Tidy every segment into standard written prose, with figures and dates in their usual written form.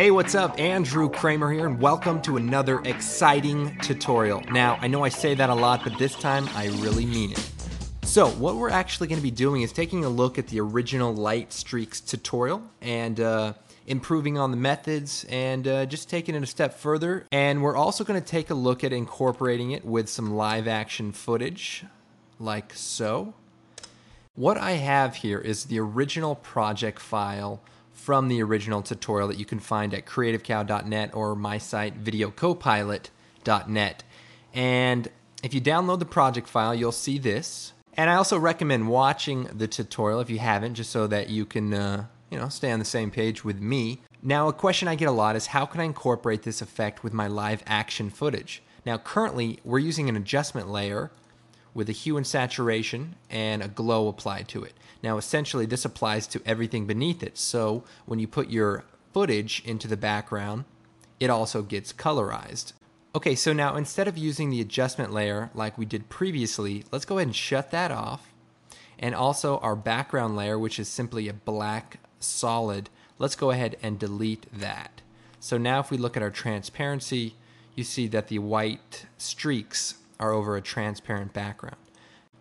Hey, what's up? Andrew Kramer here, and welcome to another exciting tutorial. Now, I know I say that a lot, but this time I really mean it. So what we're actually going to be doing is taking a look at the original light streaks tutorial and improving on the methods and just taking it a step further. And we're also going to take a look at incorporating it with some live action footage, like so. What I have here is the original project file from the original tutorial that you can find at creativecow.net or my site videocopilot.net. And if you download the project file, you'll see this. And I also recommend watching the tutorial if you haven't, just so that you can stay on the same page with me. Now, a question I get a lot is, how can I incorporate this effect with my live action footage? Now, currently, we're using an adjustment layer with a hue and saturation and a glow applied to it. Now, essentially, this applies to everything beneath it. So when you put your footage into the background, it also gets colorized. Okay, so now instead of using the adjustment layer like we did previously, let's go ahead and shut that off. And also our background layer, which is simply a black solid, let's go ahead and delete that. So now if we look at our transparency, you see that the white streaks are over a transparent background.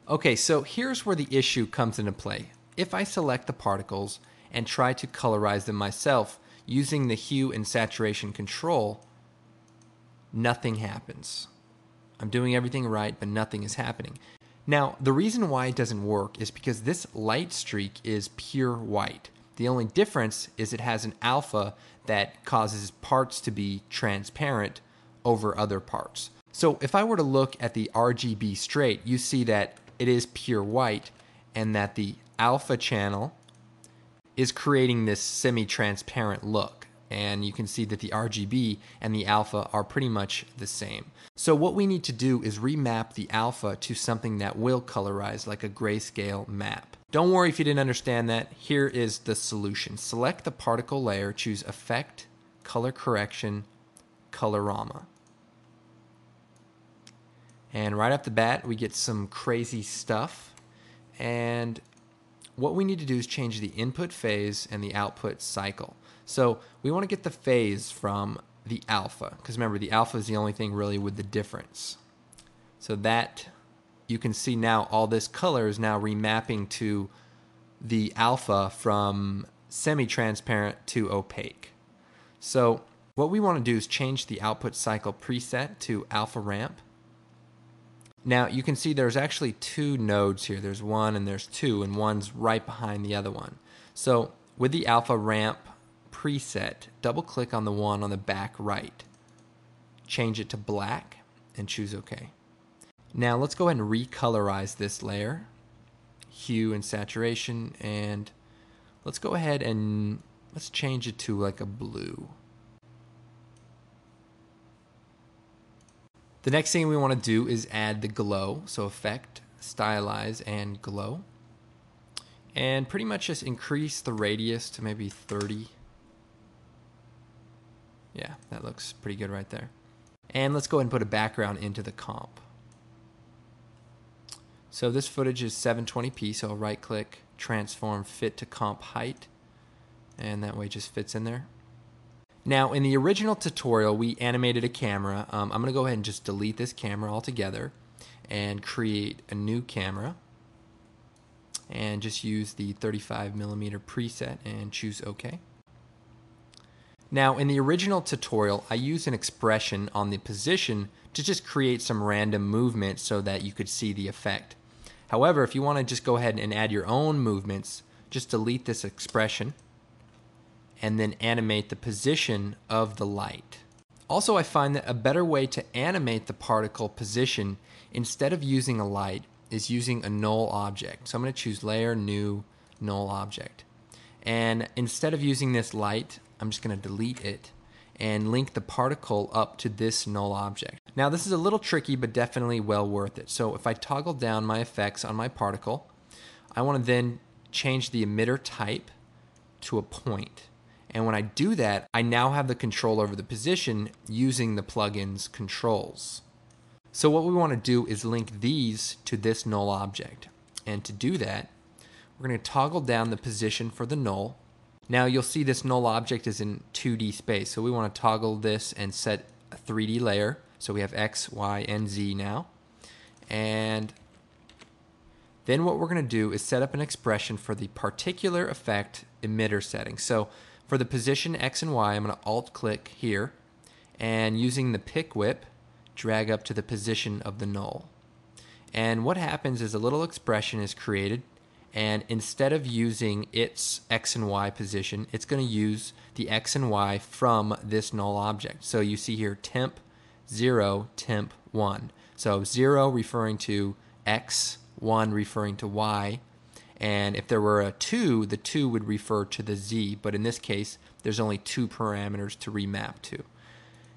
Okay, so here's where the issue comes into play. If I select the particles and try to colorize them myself using the hue and saturation control, nothing happens. I'm doing everything right, but nothing is happening. Now, the reason why it doesn't work is because this light streak is pure white. The only difference is it has an alpha that causes parts to be transparent over other parts. So if I were to look at the RGB straight, you see that it is pure white and that the alpha channel is creating this semi-transparent look. And you can see that the RGB and the alpha are pretty much the same. So what we need to do is remap the alpha to something that will colorize, like a grayscale map. Don't worry if you didn't understand that. Here is the solution. Select the particle layer, choose Effect, Color Correction, Colorama. And right off the bat, we get some crazy stuff. And what we need to do is change the input phase and the output cycle. So we want to get the phase from the alpha, because remember, the alpha is the only thing really with the difference. So that you can see now all this color is now remapping to the alpha from semi-transparent to opaque. So what we want to do is change the output cycle preset to alpha ramp. Now you can see there's actually two nodes here. There's one and there's two, and one's right behind the other one. So with the alpha ramp preset, double click on the one on the back right. Change it to black and choose OK. Now let's go ahead and recolorize this layer. Hue and saturation, and let's go ahead and let's change it to like a blue. The next thing we want to do is add the glow, so Effect, Stylize, and Glow. And pretty much just increase the radius to maybe 30. Yeah, that looks pretty good right there. And let's go ahead and put a background into the comp. So this footage is 720p, so I'll right-click, transform, fit to comp height, and that way it just fits in there. Now, in the original tutorial, we animated a camera. I'm going to go ahead and just delete this camera altogether and create a new camera and just use the 35mm preset and choose OK. Now, in the original tutorial, I used an expression on the position to just create some random movement so that you could see the effect. However, if you want to just go ahead and add your own movements, just delete this expression and then animate the position of the light. Also, I find that a better way to animate the particle position instead of using a light is using a null object. So I'm going to choose Layer, New, Null Object. And instead of using this light, I'm just going to delete it and link the particle up to this null object. Now, this is a little tricky, but definitely well worth it. So if I toggle down my effects on my particle, I want to then change the emitter type to a point. And when I do that, I now have the control over the position using the plugin's controls. So what we want to do is link these to this null object. And to do that, we're going to toggle down the position for the null Now you'll see this null object is in 2D space, so we want to toggle this and set a 3D layer. So we have X, Y, and Z now. And then what we're going to do is set up an expression for the particular effect emitter setting. So for the position X and Y, I'm going to Alt-click here, and using the pick whip, drag up to the position of the null. And what happens is a little expression is created, and instead of using its X and Y position, it's going to use the X and Y from this null object. So you see here temp 0, temp 1. So 0 referring to X, 1 referring to Y, and if there were a 2, the 2 would refer to the Z, but in this case there's only 2 parameters to remap to.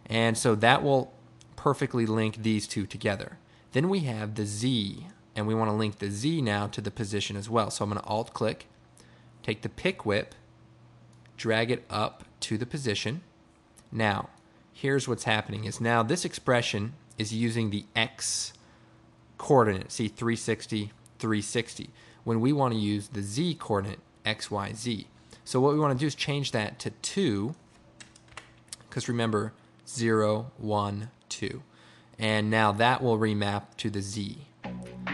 And so that will perfectly link these two together. Then we have the Z, and we want to link the Z now to the position as well. So I'm going to Alt-click, take the pick whip, drag it up to the position. Now, here's what's happening is now this expression is using the X coordinate, see 360, 360, when we want to use the Z coordinate, X, Y, Z. So what we want to do is change that to 2, because remember, 0, 1, 2. And now that will remap to the Z.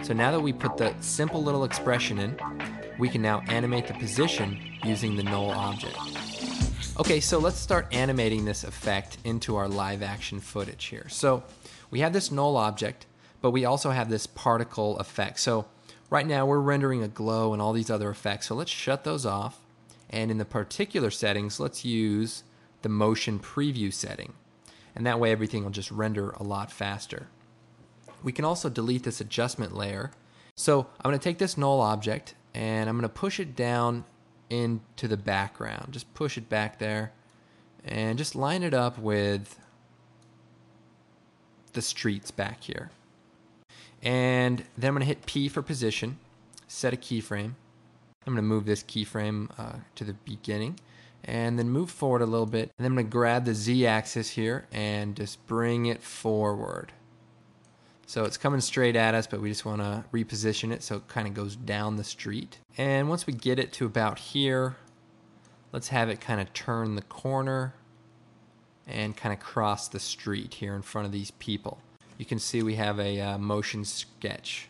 So now that we put the simple little expression in, we can now animate the position using the null object. Okay, so let's start animating this effect into our live action footage here. So we have this null object, but we also have this particle effect. So right now we're rendering a glow and all these other effects. So let's shut those off. And in the particular settings, let's use the motion preview setting. And that way everything will just render a lot faster. We can also delete this adjustment layer. So I'm going to take this null object and I'm going to push it down into the background. Just push it back there and just line it up with the streets back here. And then I'm going to hit P for position, set a keyframe. I'm going to move this keyframe to the beginning and then move forward a little bit. And then I'm going to grab the Z axis here and just bring it forward. So it's coming straight at us, but we just want to reposition it so it kind of goes down the street. And once we get it to about here, let's have it kind of turn the corner and kind of cross the street here in front of these people. You can see we have a motion sketch.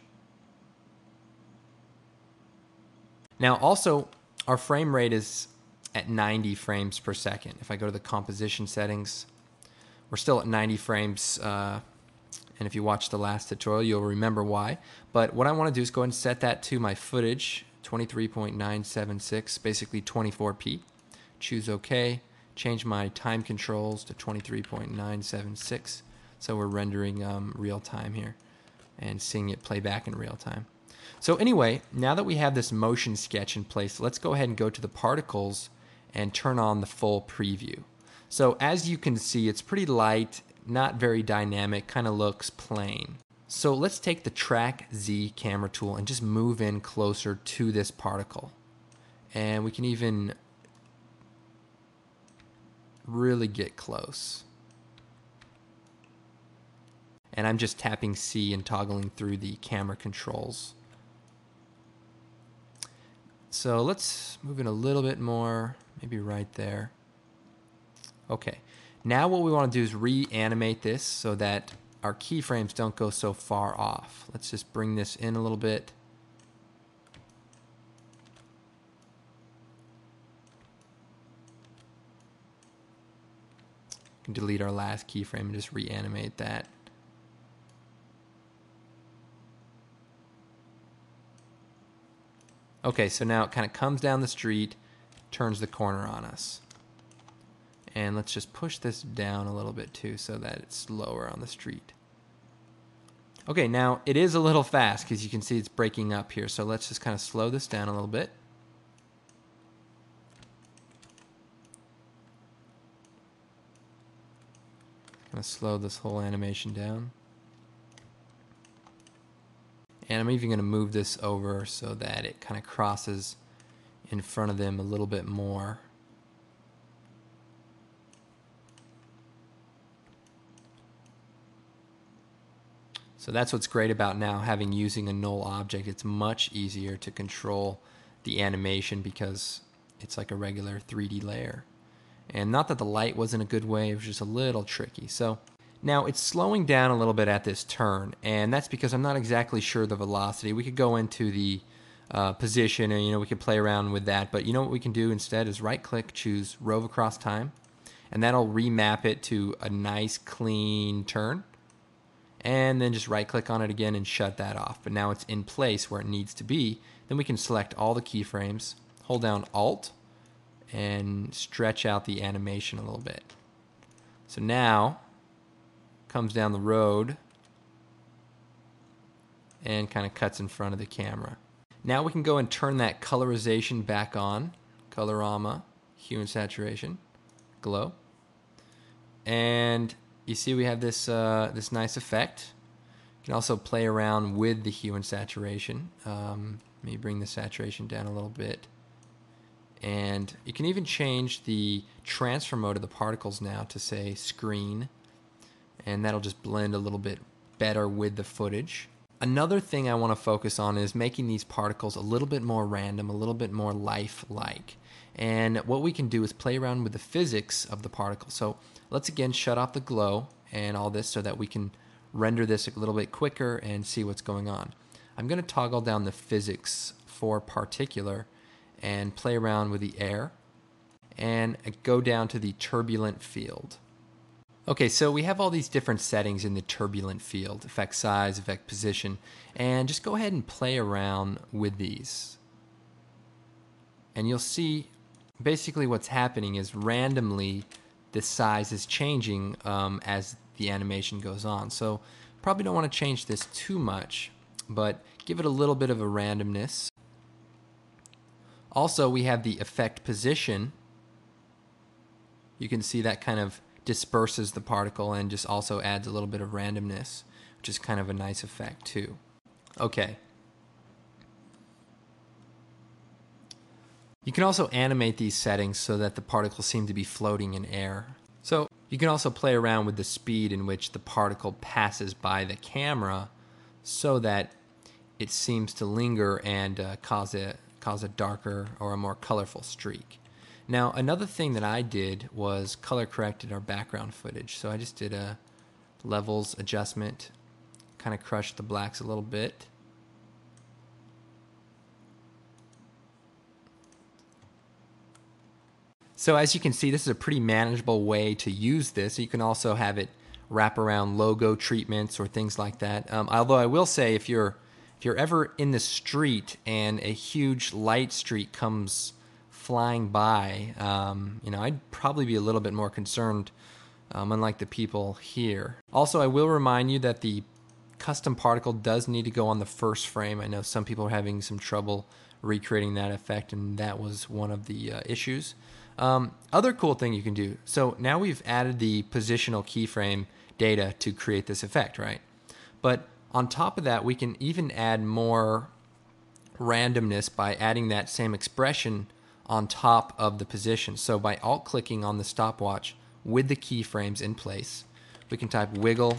Now also, our frame rate is at 90 frames per second. If I go to the composition settings, we're still at 90 frames and if you watched the last tutorial, you'll remember why. But what I want to do is go ahead and set that to my footage, 23.976, basically 24p. Choose OK. Change my time controls to 23.976. So we're rendering real time here and seeing it play back in real time. So anyway, now that we have this motion sketch in place, let's go ahead and go to the particles and turn on the full preview. So as you can see, it's pretty light, not very dynamic, kind of looks plain. So let's take the Track Z camera tool and just move in closer to this particle. And we can even really get close. And I'm just tapping C and toggling through the camera controls. So let's move in a little bit more, maybe right there. Okay. Now what we want to do is reanimate this so that our keyframes don't go so far off. Let's just bring this in a little bit. We can delete our last keyframe and just reanimate that. Okay, so now it kind of comes down the street, turns the corner on us. And let's just push this down a little bit too so that it's lower on the street. Okay, now it is a little fast because you can see it's breaking up here. So let's just kind of slow this down a little bit. Gonna slow this whole animation down. And I'm even gonna move this over so that it kind of crosses in front of them a little bit more. So that's what's great about now having using a null object. It's much easier to control the animation because it's like a regular 3D layer. And not that the light wasn't a good way, it was just a little tricky. So now it's slowing down a little bit at this turn, and that's because I'm not exactly sure the velocity. We could go into the position and, you know, we could play around with that, but you know what we can do instead is right click, choose rove across time, and that'll remap it to a nice clean turn. And then just right click on it again and shut that off. But now it's in place where it needs to be. Then we can select all the keyframes, hold down Alt, and stretch out the animation a little bit. So now comes down the road and kind of cuts in front of the camera. Now we can go and turn that colorization back on. Colorama, hue and saturation, glow. And you see we have this, this nice effect. You can also play around with the hue and saturation. Let me bring the saturation down a little bit. And you can even change the transfer mode of the particles now to say screen. And that'll just blend a little bit better with the footage. Another thing I want to focus on is making these particles a little bit more random, a little bit more lifelike. And what we can do is play around with the physics of the particle. So let's again shut off the glow and all this so that we can render this a little bit quicker and see what's going on. I'm going to toggle down the physics for Particular and play around with the air and go down to the turbulent field. Okay, so we have all these different settings in the turbulent field, effect size, effect position, and just go ahead and play around with these. And you'll see basically what's happening is randomly the size is changing as the animation goes on. So probably don't want to change this too much, but give it a little bit of a randomness. Also, we have the effect position. You can see that kind of disperses the particle and just also adds a little bit of randomness, which is kind of a nice effect too. Okay. You can also animate these settings so that the particles seem to be floating in air. So you can also play around with the speed in which the particle passes by the camera so that it seems to linger and cause a darker or a more colorful streak. Now, another thing that I did was color corrected our background footage. So I just did a levels adjustment, kind of crushed the blacks a little bit. So as you can see, this is a pretty manageable way to use this. You can also have it wrap around logo treatments or things like that. Although I will say, if you're ever in the street and a huge light streak comes flying by, you know, I'd probably be a little bit more concerned, unlike the people here. Also, I will remind you that the custom particle does need to go on the first frame. I know some people are having some trouble recreating that effect, and that was one of the issues. Other cool thing you can do, so now we've added the positional keyframe data to create this effect, right? But on top of that, we can even add more randomness by adding that same expression on top of the position. So by alt-clicking on the stopwatch with the keyframes in place, we can type wiggle,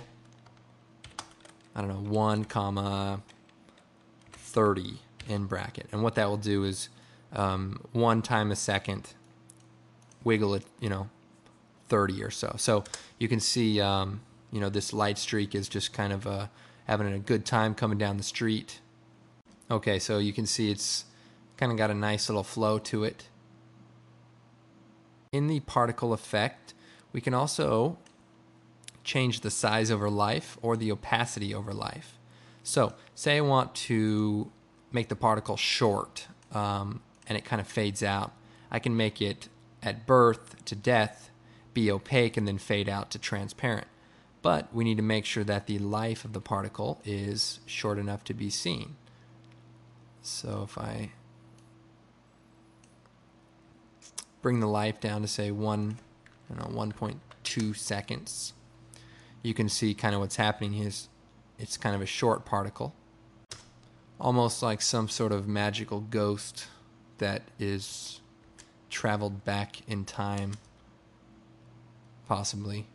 I don't know, 1, 30 in bracket. And what that will do is 1 time a second, wiggle it, you know, 30 or so. So you can see, you know, this light streak is just kind of having a good time coming down the street. Okay, so you can see it's kind of got a nice little flow to it. In the particle effect, we can also change the size over life or the opacity over life. So say I want to make the particle short and it kind of fades out. I can make it at birth to death, be opaque, and then fade out to transparent. But we need to make sure that the life of the particle is short enough to be seen. So if I bring the life down to say 1.2 seconds. You can see kind of what's happening is it's kind of a short particle, almost like some sort of magical ghost that is traveled back in time, possibly.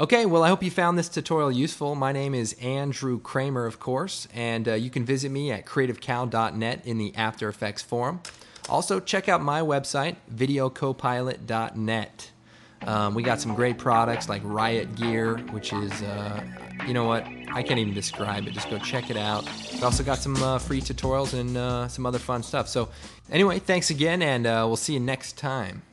Okay, well, I hope you found this tutorial useful. My name is Andrew Kramer, of course, and you can visit me at creativecow.net in the After Effects forum. Also, check out my website, videocopilot.net. We got some great products like Riot Gear, which is, you know what, I can't even describe it. Just go check it out. We also got some free tutorials and some other fun stuff. So anyway, thanks again, and we'll see you next time.